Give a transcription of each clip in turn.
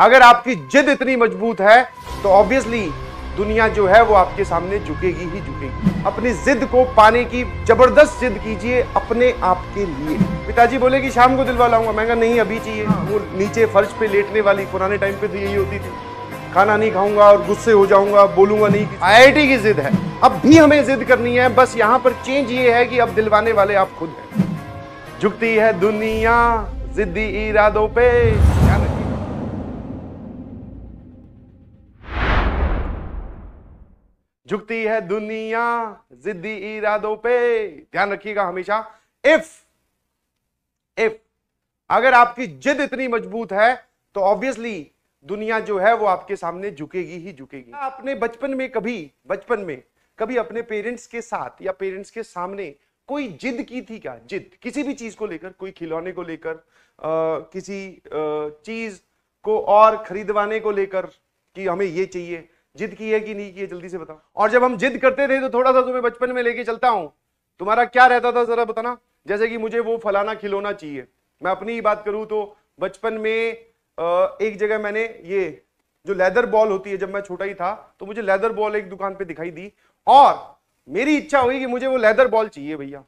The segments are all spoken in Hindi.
अगर आपकी जिद इतनी मजबूत है तो ऑब्वियसली दुनिया जो है वो आपके सामने झुकेगी ही झुकेगी। अपनी जिद को पाने की जबरदस्त जिद कीजिए अपने आप के लिए। पिताजी बोले कि शाम को दिलवा लाऊंगा, मैं कहा नहीं अभी चाहिए। वो नीचे फर्श पे लेटने वाली, पुराने टाइम पे तो यही होती थी, खाना नहीं खाऊंगा और गुस्से हो जाऊंगा, बोलूंगा नहीं। IIT की जिद है, अब भी हमें जिद करनी है। बस यहाँ पर चेंज ये है कि अब दिलवाने वाले आप खुद हैं। झुकती है दुनिया जिद्दी इरादों पे। झुकती है दुनिया जिद्दी इरादों पे, ध्यान रखिएगा हमेशा। इफ अगर आपकी जिद इतनी मजबूत है तो ऑब्वियसली दुनिया जो है वो आपके सामने झुकेगी ही झुकेगी। आपने बचपन में कभी अपने पेरेंट्स के साथ या पेरेंट्स के सामने कोई जिद की थी क्या? जिद किसी भी चीज को लेकर, कोई खिलौने को लेकर, किसी चीज को और खरीदवाने को लेकर कि हमें ये चाहिए, जिद की है कि नहीं की है, जल्दी से बताओ। और जब हम जिद करते थे तो थोड़ा सा तुम्हें बचपन में लेके चलता हूँ, तुम्हारा क्या रहता था जरा बताना। जैसे कि मुझे वो फलाना खिलौना चाहिए। मैं अपनी ही बात करूँ तो बचपन में एक जगह मैंने ये जो लेदर बॉल होती है, जब मैं छोटा ही था तो मुझे लेदर बॉल एक दुकान पे दिखाई दी और मेरी इच्छा हुई कि मुझे वो लेदर बॉल चाहिए भैया।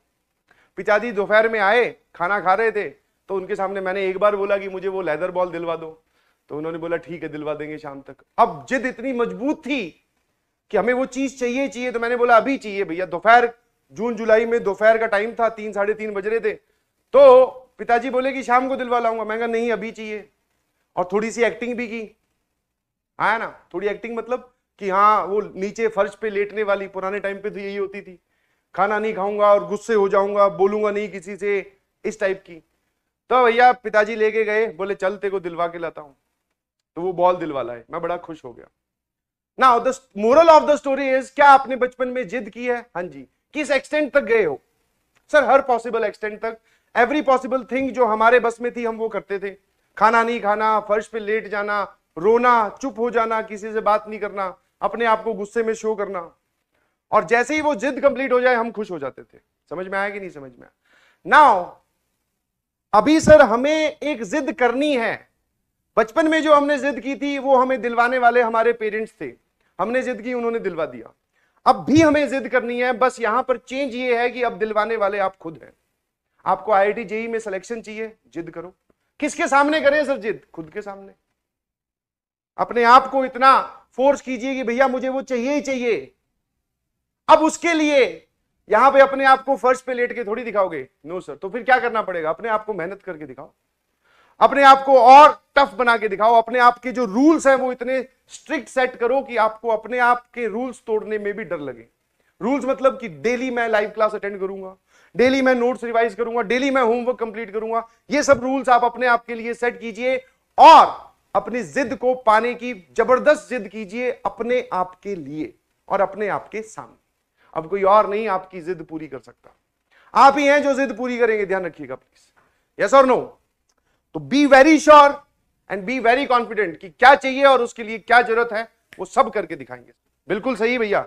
पिताजी दोपहर में आए, खाना खा रहे थे, तो उनके सामने मैंने एक बार बोला कि मुझे वो लेदर बॉल दिलवा दो, तो उन्होंने बोला ठीक है दिलवा देंगे शाम तक। अब जिद इतनी मजबूत थी कि हमें वो चीज चाहिए तो मैंने बोला अभी चाहिए भैया। दोपहर, जून जुलाई में दोपहर का टाइम था, 3 साढ़े 3 बज रहे थे, तो पिताजी बोले कि शाम को दिलवा लाऊंगा, मैं कहा नहीं अभी चाहिए। और थोड़ी सी एक्टिंग भी की, आया ना, थोड़ी एक्टिंग मतलब कि हाँ वो नीचे फर्श पे लेटने वाली, पुराने टाइम पे तो यही होती थी, खाना नहीं खाऊंगा और गुस्से हो जाऊंगा, बोलूंगा नहीं किसी से, इस टाइप की। तो भैया पिताजी लेके गए, बोले चल तेरे को दिलवा के लाता हूँ, तो वो बॉल दिलवा लाए, मैं बड़ा खुश हो गया। Now the moral of the story is, क्या आपने बचपन में जिद की है? हाँ जी। किस एक्सटेंट तक गए हो? सर हर पॉसिबल एक्सटेंट तक। एवरी पॉसिबल थिंग जो हमारे बस में थी हम वो करते थे। खाना नहीं खाना, फर्श पे लेट जाना, रोना, चुप हो जाना, किसी से बात नहीं करना, अपने आप को गुस्से में शो करना, और जैसे ही वो जिद कंप्लीट हो जाए हम खुश हो जाते थे। समझ में आया कि नहीं समझ में आया? नाउ अभी सर हमें एक जिद करनी है। बचपन में जो हमने जिद की थी वो हमें दिलवाने वाले हमारे पेरेंट्स थे। हमने जिद की, उन्होंने दिलवा दिया। अब भी हमें जिद करनी है, बस यहाँ पर चेंज ये है कि अब दिलवाने वाले आप खुद हैं। आपको IIT JEE में सिलेक्शन चाहिए, जिद करो। किसके सामने करें सर जिद? खुद के सामने। अपने आप को इतना फोर्स कीजिए कि भैया मुझे वो चाहिए ही चाहिए। अब उसके लिए यहां पे अपने आप को फर्श पे लेट के थोड़ी दिखाओगे, नो सर। तो फिर क्या करना पड़ेगा? अपने आप को मेहनत करके दिखाओ, अपने आप को और टफ बना के दिखाओ। अपने आप के जो रूल्स हैं वो इतने स्ट्रिक्ट सेट करो कि आपको अपने आप के रूल्स तोड़ने में भी डर लगे। रूल्स मतलब कि डेली मैं लाइव क्लास अटेंड करूंगा, डेली मैं नोट्स रिवाइज करूंगा, डेली मैं होमवर्क कंप्लीट करूंगा। ये सब रूल्स आप अपने आप के लिए सेट कीजिए और अपनी जिद को पाने की जबरदस्त जिद कीजिए अपने आप के लिए और अपने आप के सामने। अब कोई और नहीं आपकी जिद पूरी कर सकता, आप ही हैं जो जिद पूरी करेंगे, ध्यान रखिएगा प्लीज। यस और नो? तो be very sure and be very confident कि क्या चाहिए और उसके लिए क्या जरूरत है वो सब करके दिखाएंगे। बिल्कुल सही भैया।